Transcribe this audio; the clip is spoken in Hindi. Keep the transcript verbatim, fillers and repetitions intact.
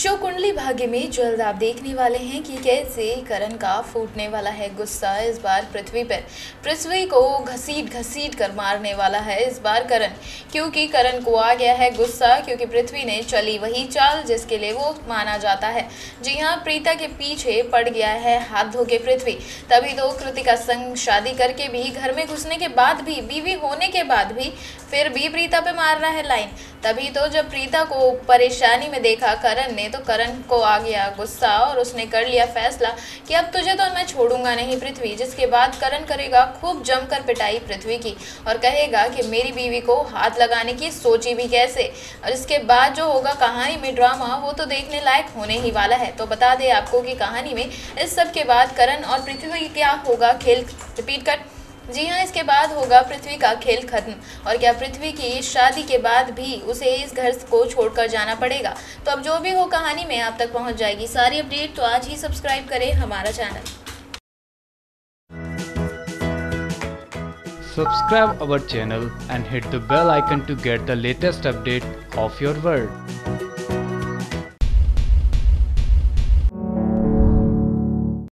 शो कुंडली भाग्य में जल्द आप देखने वाले हैं कि कैसे करण का फूटने वाला है गुस्सा इस बार पृथ्वी पर, पृथ्वी को घसीट घसीट कर मारने वाला है इस बार करण, क्योंकि करण को आ गया है गुस्सा, क्योंकि पृथ्वी ने चली वही चाल जिसके लिए वो माना जाता है। जी हाँ, प्रीता के पीछे पड़ गया है हाथ धो के पृथ्वी। तभी तो कृतिका संग शादी करके भी, घर में घुसने के बाद भी, बीवी होने के बाद भी फिर भी प्रीता पर मार रहा है लाइन। तभी तो जब प्रीता को परेशानी में देखा करण ने, तो करण को आ गया गुस्सा और उसने कर लिया फैसला कि अब तुझे तो मैं छोड़ूंगा नहीं पृथ्वी। जिसके बाद करण करेगा खूब जमकर पिटाई पृथ्वी की और कहेगा कि मेरी बीवी को हाथ लगाने की सोची भी कैसे। और इसके बाद जो होगा कहानी में ड्रामा, वो तो देखने लायक होने ही वाला है। तो बता दें आपको कि कहानी में इस सब के बाद करण और पृथ्वी क्या होगा खेल, रिपीट कर, जी हाँ, इसके बाद होगा पृथ्वी का खेल खत्म। और क्या पृथ्वी की शादी के बाद भी उसे इस घर को छोड़कर जाना पड़ेगा। तो अब जो भी हो कहानी में आप तक पहुंच जाएगी सारी अपडेट। तो आज ही सब्सक्राइब करें हमारा channel. Subscribe our channel and hit the bell icon to get the latest update of your world.